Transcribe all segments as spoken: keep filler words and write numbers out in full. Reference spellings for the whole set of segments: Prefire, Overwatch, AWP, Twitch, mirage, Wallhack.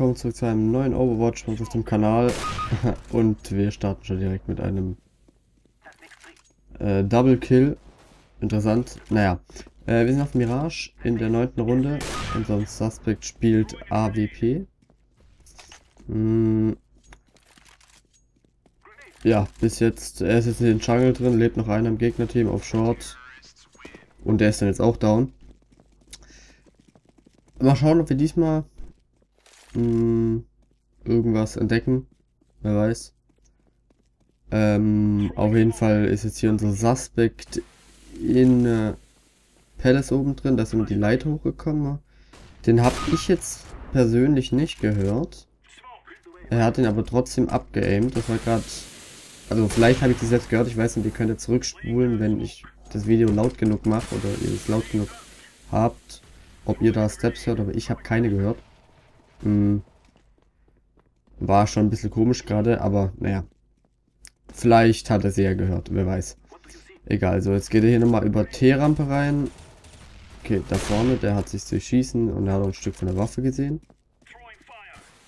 willkommen zurück zu einem neuen Overwatch auf dem Kanal und wir starten schon direkt mit einem äh, Double Kill. Interessant. Naja, äh, wir sind auf Mirage in der neunten Runde. Unser Suspect spielt A W P. Mm. Ja, bis jetzt, er ist jetzt in den Jungle drin, lebt noch einer im Gegnerteam auf Short und der ist dann jetzt auch down. Mal schauen, ob wir diesmal mh, irgendwas entdecken. Wer weiß. Ähm, auf jeden Fall ist jetzt hier unser Suspect in äh, Palace oben drin. Da ist immer die Leiter hochgekommen. Den habe ich jetzt persönlich nicht gehört. Er hat ihn aber trotzdem abgeaimt. Das war gerade... Also vielleicht habe ich das selbst gehört. Ich weiß nicht, ihr könnt jetzt zurückspulen, wenn ich das Video laut genug mache oder ihr es laut genug habt. Ob ihr da Steps hört, aber ich habe keine gehört. Hm. War schon ein bisschen komisch gerade, aber naja. Vielleicht hat er sie ja gehört, wer weiß. Egal, so jetzt geht er hier nochmal über T-Rampe rein. Okay, da vorne, der hat sich durchschießen und er hat auch ein Stück von der Waffe gesehen.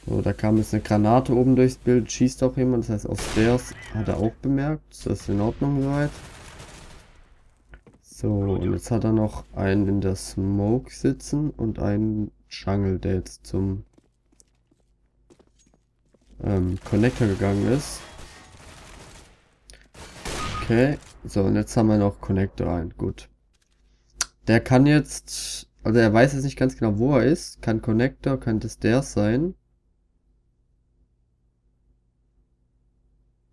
So, da kam jetzt eine Granate oben durchs Bild, schießt auch jemand, das heißt auf Stairs hat er auch bemerkt. Das ist in Ordnung soweit. So, und jetzt hat er noch einen in der Smoke sitzen und einen Jungle, der jetzt zum ähm, Connector gegangen ist. Okay, so, und jetzt haben wir noch Connector ein, gut. Der kann jetzt, also er weiß jetzt nicht ganz genau, wo er ist. Kann Connector, kann das der sein.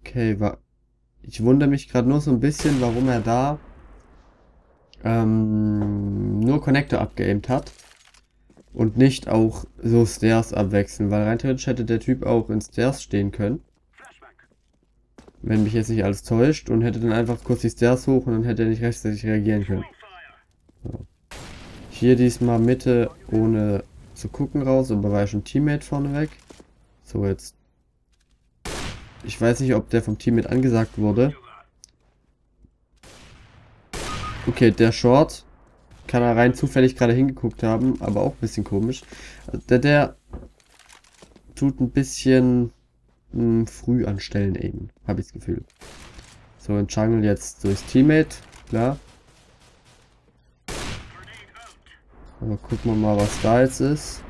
Okay, war, ich wundere mich gerade nur so ein bisschen, warum er da... Ähm, nur Connector abgeaimt hat und nicht auch so Stairs abwechseln, weil rein theoretisch hätte der Typ auch in Stairs stehen können, wenn mich jetzt nicht alles täuscht, und hätte dann einfach kurz die Stairs hoch und dann hätte er nicht rechtzeitig reagieren können. So. Hier diesmal Mitte ohne zu gucken raus, aber war ja schon Teammate vorneweg. So, jetzt, ich weiß nicht, ob der vom Teammate angesagt wurde. Okay, der Short kann er rein zufällig gerade hingeguckt haben, aber auch ein bisschen komisch. Der, der tut ein bisschen mh, früh an Stellen eben, habe ich das Gefühl. So, ein Jungle jetzt durchs Teammate, klar. Aber gucken wir mal, was da jetzt ist.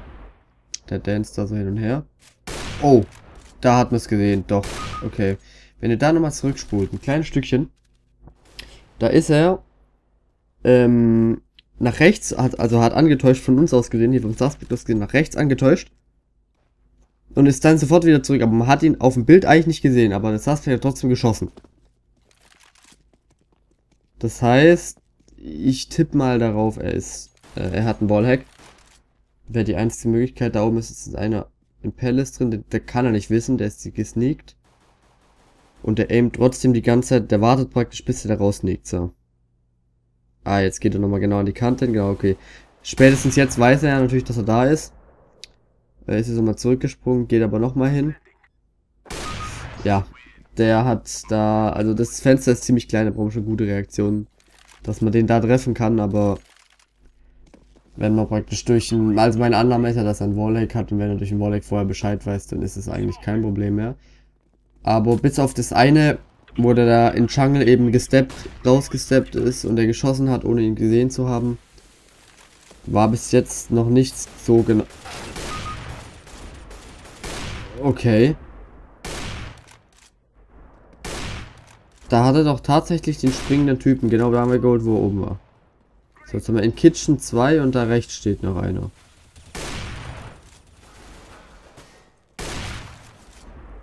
Der danst da so hin und her. Oh, da hat man es gesehen, doch. Okay, wenn ihr da nochmal zurückspult, ein kleines Stückchen. Da ist er. Ähm, nach rechts, hat, also hat angetäuscht von uns aus gesehen, hier vom Suspect aus gesehen, nach rechts angetäuscht. Und ist dann sofort wieder zurück, aber man hat ihn auf dem Bild eigentlich nicht gesehen, aber der Suspect hat trotzdem geschossen. Das heißt, ich tippe mal darauf, er ist, äh, er hat einen Wallhack. Wäre die einzige Möglichkeit, da oben ist jetzt einer im Palace drin, der, der kann er nicht wissen, der ist gesneakt. Und der aimt trotzdem die ganze Zeit, der wartet praktisch, bis er da raus sneakt, so. Ah, jetzt geht er nochmal genau an die Kante. Genau, okay. Spätestens jetzt weiß er ja natürlich, dass er da ist. Er ist jetzt nochmal zurückgesprungen, geht aber nochmal hin. Ja, der hat da... Also das Fenster ist ziemlich klein, da braucht man schon gute Reaktionen. Dass man den da treffen kann, aber... Wenn man praktisch durch einen... Also meine Annahme ist ja, dass er einen Wallhack hat. Und wenn er durch den Wallhack vorher Bescheid weiß, dann ist es eigentlich kein Problem mehr. Aber bis auf das eine... Wo der da in Jungle eben gesteppt, rausgesteppt ist und er geschossen hat, ohne ihn gesehen zu haben, war bis jetzt noch nichts so genau. Okay. Da hat er doch tatsächlich den springenden Typen, genau da haben wir geholt, wo er oben war. So, jetzt haben wir in Kitchen zwei und da rechts steht noch einer.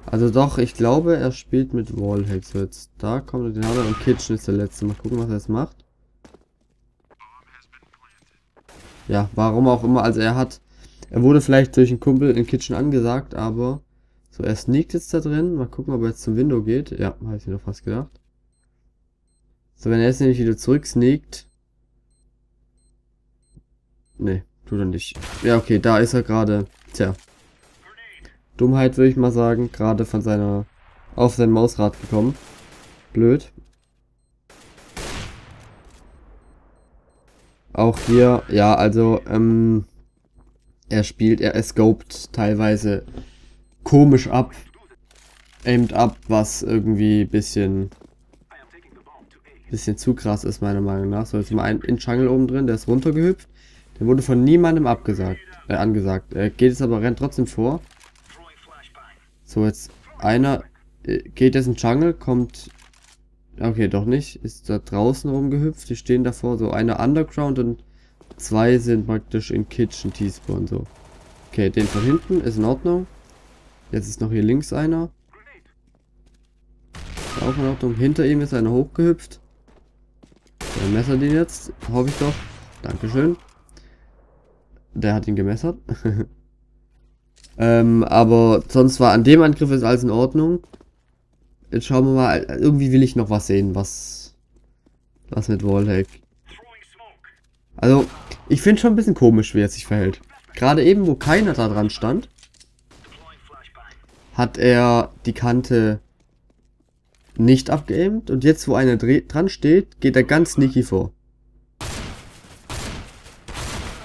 Also doch, ich glaube, er spielt mit Wallhacks jetzt. Da kommt er, den haben wir, und Kitchen ist der letzte. Mal gucken, was er jetzt macht. Ja, warum auch immer. Also er hat, er wurde vielleicht durch einen Kumpel in Kitchen angesagt, aber so, er sneakt jetzt da drin. Mal gucken, ob er jetzt zum Window geht. Ja, habe ich mir noch fast gedacht. So, wenn er jetzt nämlich wieder zurück sneakt. Ne, tut er nicht. Ja, okay, da ist er gerade. Tja. Dummheit, würde ich mal sagen, gerade von seiner, auf sein Mausrad gekommen. Blöd. Auch hier, ja, also, ähm, er spielt, er scoped teilweise komisch ab, aimed ab, was irgendwie ein bisschen, bisschen zu krass ist meiner Meinung nach. So, jetzt mal ein in Jungle oben drin, der ist runtergehüpft, der wurde von niemandem abgesagt, äh, angesagt. Er geht jetzt aber, rennt trotzdem vor. So, jetzt einer äh, geht jetzt in Jungle, kommt, okay, doch nicht, ist da draußen rumgehüpft, die stehen davor, so einer Underground und zwei sind praktisch in Kitchen T-Spawn, so. Okay, den von hinten ist in Ordnung. Jetzt ist noch hier links einer. Ist auch in Ordnung. Hinter ihm ist einer hochgehüpft. Der messert ihn jetzt, hoffe ich doch. Dankeschön. Der hat ihn gemessert. ähm, aber sonst war an dem Angriff ist alles in Ordnung. Jetzt schauen wir mal, irgendwie will ich noch was sehen, was, was mit Wallhack. Also, ich finde schon ein bisschen komisch, wie er sich verhält. Gerade eben, wo keiner da dran stand, hat er die Kante nicht abgeaimt. Und jetzt, wo einer dran steht, geht er ganz sneaky vor.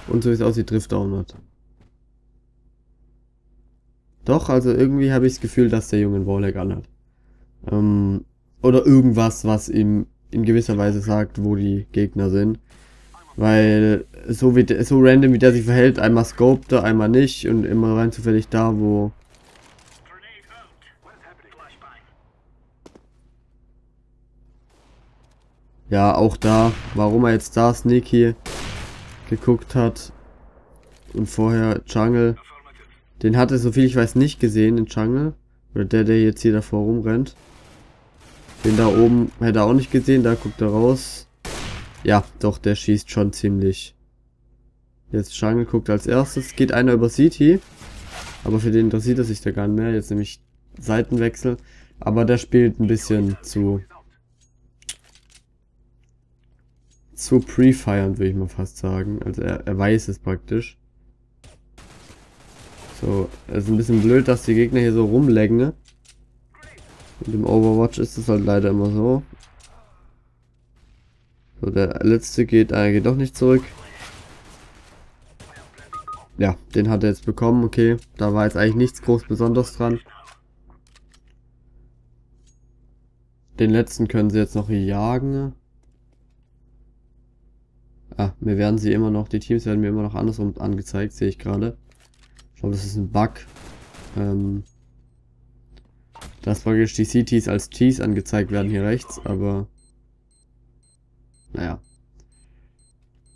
Und so wie es aussieht, trifft er auch nicht. Doch, also irgendwie habe ich das Gefühl, dass der Junge Wallhack anhat. Ähm, oder irgendwas, was ihm in gewisser Weise sagt, wo die Gegner sind. Weil so wie der, so random wie der sich verhält, einmal scoped er, einmal nicht und immer rein zufällig da, wo... Ja, auch da, warum er jetzt da sneaky geguckt hat und vorher Jungle. Den hat er, soviel ich weiß, nicht gesehen in Jungle. Oder der, der jetzt hier davor rumrennt. Den da oben hätte er auch nicht gesehen, da guckt er raus. Ja, doch, der schießt schon ziemlich. Jetzt Jungle guckt als erstes. Geht einer über City. Aber für den interessiert er sich da gar nicht mehr. Jetzt nämlich Seitenwechsel. Aber der spielt ein bisschen zu... zu pre-firend, würde ich mal fast sagen. Also er, er weiß es praktisch. So, es ist ein bisschen blöd, dass die Gegner hier so rumlaggen, ne? Mit dem Overwatch ist das halt leider immer so. So, der letzte geht, einer geht doch nicht zurück. Ja, den hat er jetzt bekommen, okay. Da war jetzt eigentlich nichts groß Besonderes dran. Den letzten können sie jetzt noch jagen. Ah, mir werden sie immer noch, die Teams werden mir immer noch andersrum angezeigt, sehe ich gerade. Ich glaube, das ist ein Bug. Ähm, dass praktisch die C Ts als Ts angezeigt werden hier rechts, aber... Naja.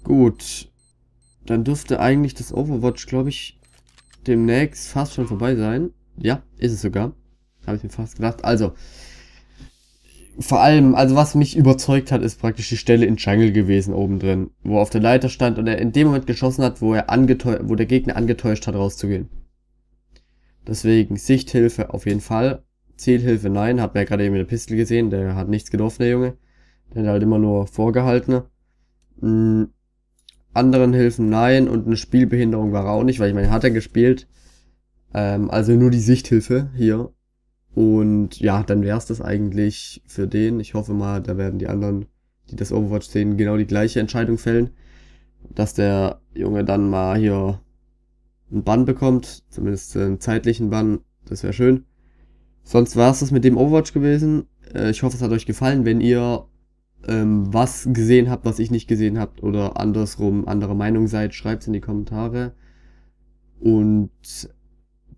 Gut. Dann dürfte eigentlich das Overwatch, glaube ich, demnächst fast schon vorbei sein. Ja, ist es sogar. Habe ich mir fast gedacht. Also, vor allem, also was mich überzeugt hat, ist praktisch die Stelle in Jungle gewesen oben drin, wo er auf der Leiter stand und er in dem Moment geschossen hat, wo er angetäuscht, wo der Gegner angetäuscht hat, rauszugehen. Deswegen Sichthilfe auf jeden Fall. Zielhilfe nein, hat man ja gerade eben mit der Pistole gesehen, der hat nichts getroffen, der Junge. Der hat halt immer nur vorgehalten. Mhm. Anderen Hilfen nein und eine Spielbehinderung war er auch nicht, weil ich meine, hat er gespielt. Ähm, also nur die Sichthilfe hier. Und ja, dann wäre es das eigentlich für den. Ich hoffe mal, da werden die anderen, die das Overwatch sehen, genau die gleiche Entscheidung fällen. Dass der Junge dann mal hier einen Bann bekommt, zumindest einen zeitlichen Bann, das wäre schön. Sonst war es das mit dem Overwatch gewesen. Äh, ich hoffe, es hat euch gefallen. Wenn ihr was gesehen habt, was ich nicht gesehen habt oder andersrum anderer Meinung seid, schreibt es in die Kommentare. Und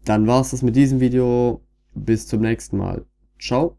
dann war es das mit diesem Video. Bis zum nächsten Mal. Ciao.